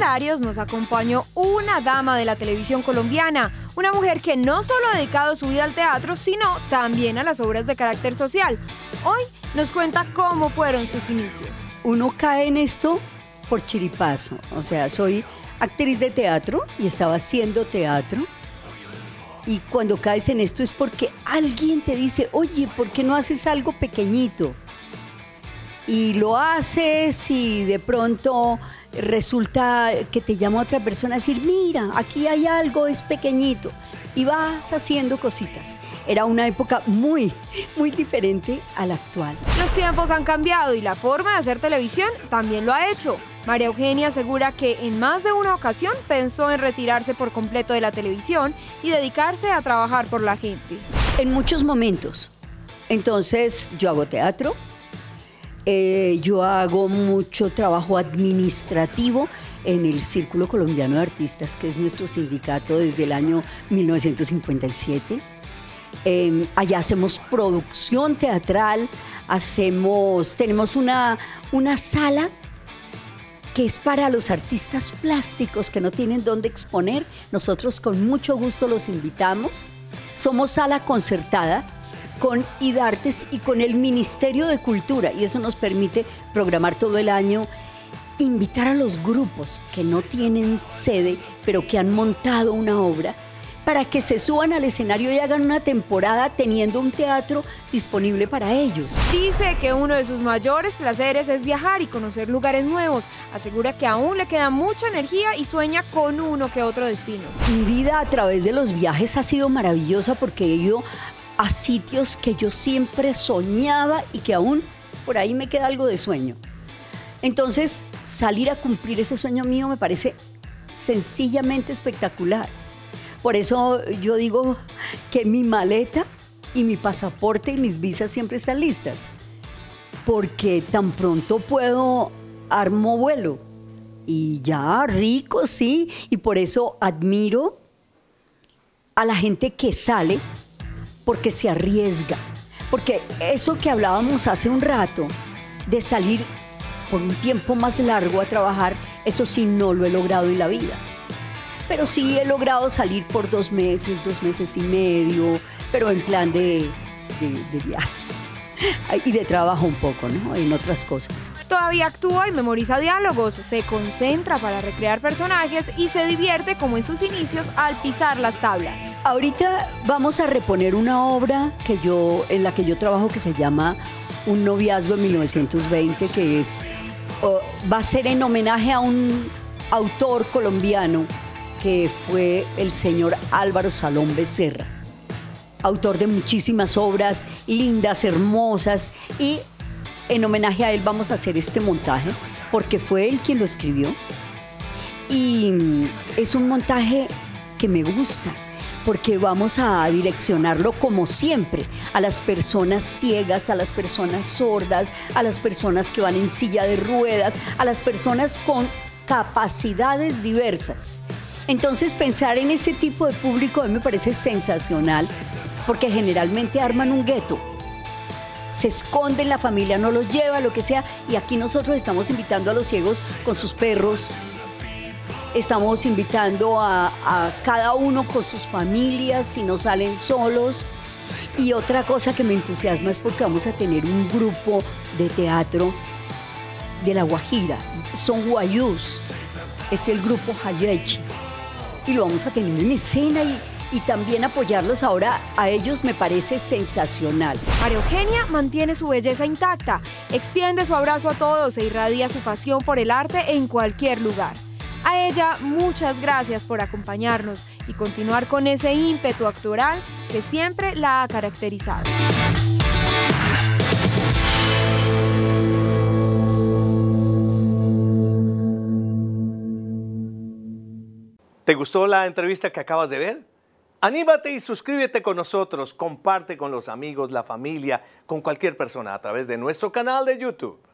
escenarios nos acompañó una dama de la televisión colombiana, una mujer que no solo ha dedicado su vida al teatro, sino también a las obras de carácter social. Hoy nos cuenta cómo fueron sus inicios. Uno cae en esto por chiripazo, o sea, soy actriz de teatro y estaba haciendo teatro. Y cuando caes en esto es porque alguien te dice, oye, ¿por qué no haces algo pequeñito? Y lo haces y de pronto resulta que te llama otra persona a decir, mira, aquí hay algo, es pequeñito. Y vas haciendo cositas. Era una época muy, muy diferente a la actual. Los tiempos han cambiado y la forma de hacer televisión también lo ha hecho. María Eugenia asegura que en más de una ocasión pensó en retirarse por completo de la televisión y dedicarse a trabajar por la gente. En muchos momentos. Entonces yo hago teatro, yo hago mucho trabajo administrativo en el Círculo Colombiano de Artistas, que es nuestro sindicato desde el año 1957. Allá hacemos producción teatral, tenemos una sala que es para los artistas plásticos que no tienen dónde exponer. Nosotros con mucho gusto los invitamos. Somos sala concertada con IDARTES y con el Ministerio de Cultura, y eso nos permite programar todo el año, invitar a los grupos que no tienen sede, pero que han montado una obra, para que se suban al escenario y hagan una temporada teniendo un teatro disponible para ellos. Dice que uno de sus mayores placeres es viajar y conocer lugares nuevos. Asegura que aún le queda mucha energía y sueña con uno que otro destino. Mi vida a través de los viajes ha sido maravillosa porque he ido a sitios que yo siempre soñaba y que aún por ahí me queda algo de sueño. Entonces, salir a cumplir ese sueño mío me parece sencillamente espectacular. Por eso yo digo que mi maleta y mi pasaporte y mis visas siempre están listas, porque tan pronto puedo armo vuelo y ya rico, sí, y por eso admiro a la gente que sale porque se arriesga, porque eso que hablábamos hace un rato de salir por un tiempo más largo a trabajar, eso sí no lo he logrado en la vida. Pero sí he logrado salir por 2 meses, 2 meses y medio, pero en plan de viaje y de trabajo un poco, ¿no? En otras cosas. Todavía actúa y memoriza diálogos, se concentra para recrear personajes y se divierte como en sus inicios al pisar las tablas. Ahorita vamos a reponer una obra en la que yo trabajo, que se llama Un noviazgo en 1920, que es, va a ser en homenaje a un autor colombiano que fue el señor Álvaro Salón Becerra, autor de muchísimas obras lindas, hermosas, y en homenaje a él vamos a hacer este montaje, porque fue él quien lo escribió, y es un montaje que me gusta, porque vamos a direccionarlo como siempre, a las personas ciegas, a las personas sordas, a las personas que van en silla de ruedas, a las personas con capacidades diversas. Entonces pensar en este tipo de público a mí me parece sensacional, porque generalmente arman un gueto, se esconden, la familia no los lleva, lo que sea, y aquí nosotros estamos invitando a los ciegos con sus perros, estamos invitando a cada uno con sus familias, si no salen solos. Y otra cosa que me entusiasma es porque vamos a tener un grupo de teatro de la Guajira, son Wayúu, es el grupo Hayechi. Y lo vamos a tener en escena y también apoyarlos ahora a ellos me parece sensacional. María Eugenia mantiene su belleza intacta, extiende su abrazo a todos e irradia su pasión por el arte en cualquier lugar. A ella muchas gracias por acompañarnos y continuar con ese ímpetu actoral que siempre la ha caracterizado. ¿Te gustó la entrevista que acabas de ver? Anímate y suscríbete con nosotros, comparte con los amigos, la familia, con cualquier persona a través de nuestro canal de YouTube.